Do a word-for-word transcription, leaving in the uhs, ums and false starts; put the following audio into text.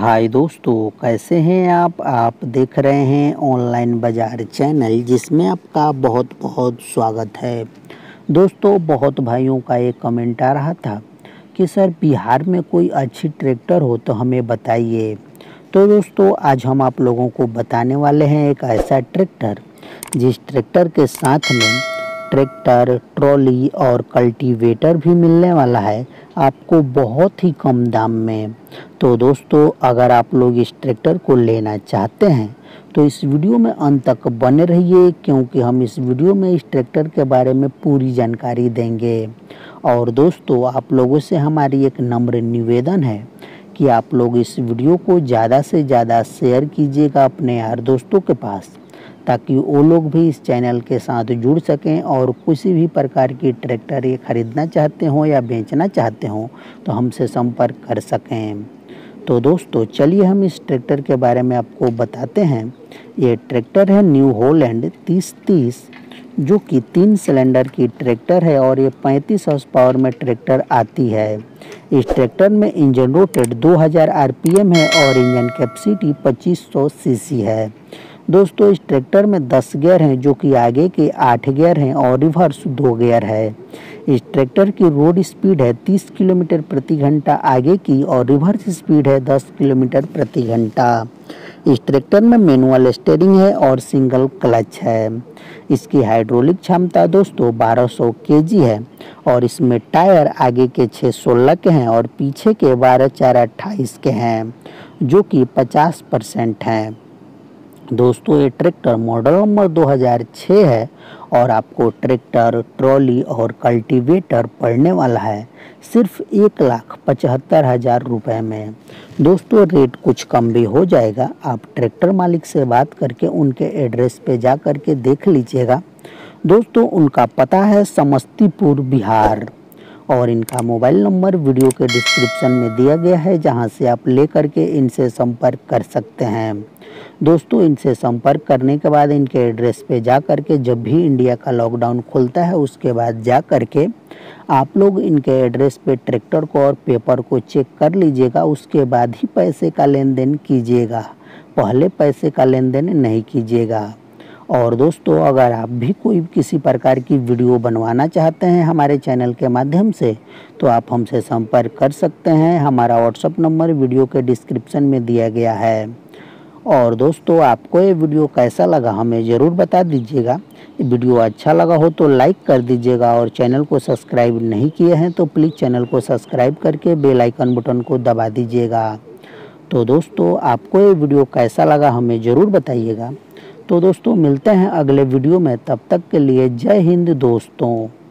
हाय दोस्तों, कैसे हैं आप? आप देख रहे हैं ऑनलाइन बाज़ार चैनल, जिसमें आपका बहुत बहुत स्वागत है। दोस्तों, बहुत भाइयों का एक कमेंट आ रहा था कि सर बिहार में कोई अच्छी ट्रैक्टर हो तो हमें बताइए। तो दोस्तों, आज हम आप लोगों को बताने वाले हैं एक ऐसा ट्रैक्टर जिस ट्रैक्टर के साथ में ट्रैक्टर, ट्रॉली और कल्टीवेटर भी मिलने वाला है आपको बहुत ही कम दाम में। तो दोस्तों, अगर आप लोग इस ट्रैक्टर को लेना चाहते हैं तो इस वीडियो में अंत तक बने रहिए, क्योंकि हम इस वीडियो में इस ट्रैक्टर के बारे में पूरी जानकारी देंगे। और दोस्तों, आप लोगों से हमारी एक नम्र निवेदन है कि आप लोग इस वीडियो को ज़्यादा से ज़्यादा शेयर कीजिएगा अपने यार दोस्तों के पास, ताकि वो लोग भी इस चैनल के साथ जुड़ सकें और किसी भी प्रकार की ट्रैक्टर ये ख़रीदना चाहते हों या बेचना चाहते हों तो हमसे संपर्क कर सकें। तो दोस्तों, चलिए हम इस ट्रैक्टर के बारे में आपको बताते हैं। ये ट्रैक्टर है न्यू होलैंड तीस तीस, जो कि तीन सिलेंडर की ट्रैक्टर है और ये पैंतीस हॉर्स पावर में ट्रैक्टर आती है। इस ट्रैक्टर में इंजन रोटेट दो हज़ार आरपीएम है और इंजन कैपेसिटी पच्चीस सौ सीसी है। दोस्तों, इस ट्रैक्टर में दस गियर हैं, जो कि आगे के आठ गियर हैं और रिवर्स दो गियर है। इस ट्रैक्टर की रोड स्पीड है तीस किलोमीटर प्रति घंटा आगे की और रिवर्स स्पीड है दस किलोमीटर प्रति घंटा। इस ट्रैक्टर में मैनुअल स्टीयरिंग है और सिंगल क्लच है। इसकी हाइड्रोलिक क्षमता दोस्तों बारह सौ केजी है और इसमें टायर आगे के छः सोलह के हैं और पीछे के बारह चार अट्ठाईस के हैं, जो कि पचास परसेंट हैं। दोस्तों, ये ट्रैक्टर मॉडल नंबर दो हज़ार छः है और आपको ट्रैक्टर, ट्रॉली और कल्टीवेटर पड़ने वाला है सिर्फ एक लाख पचहत्तर हज़ार रुपये में। दोस्तों, रेट कुछ कम भी हो जाएगा, आप ट्रैक्टर मालिक से बात करके उनके एड्रेस पे जा कर के देख लीजिएगा। दोस्तों, उनका पता है समस्तीपुर, बिहार, और इनका मोबाइल नंबर वीडियो के डिस्क्रिप्शन में दिया गया है, जहां से आप ले करके इनसे संपर्क कर सकते हैं। दोस्तों, इनसे संपर्क करने के बाद इनके एड्रेस पे जा करके, जब भी इंडिया का लॉकडाउन खुलता है उसके बाद जा करके आप लोग इनके एड्रेस पे ट्रैक्टर को और पेपर को चेक कर लीजिएगा। उसके बाद ही पैसे का लेन देन कीजिएगा, पहले पैसे का लेन देन नहीं कीजिएगा। और दोस्तों, अगर आप भी कोई किसी प्रकार की वीडियो बनवाना चाहते हैं हमारे चैनल के माध्यम से तो आप हमसे संपर्क कर सकते हैं। हमारा व्हाट्सएप नंबर वीडियो के डिस्क्रिप्शन में दिया गया है। और दोस्तों, आपको ये वीडियो कैसा लगा हमें ज़रूर बता दीजिएगा। वीडियो अच्छा लगा हो तो लाइक कर दीजिएगा और चैनल को सब्सक्राइब नहीं किए हैं तो प्लीज़ चैनल को सब्सक्राइब करके बेल आइकन बटन को दबा दीजिएगा। तो दोस्तों, आपको ये वीडियो कैसा लगा हमें ज़रूर बताइएगा। तो दोस्तों, मिलते हैं अगले वीडियो में, तब तक के लिए जय हिंद दोस्तों।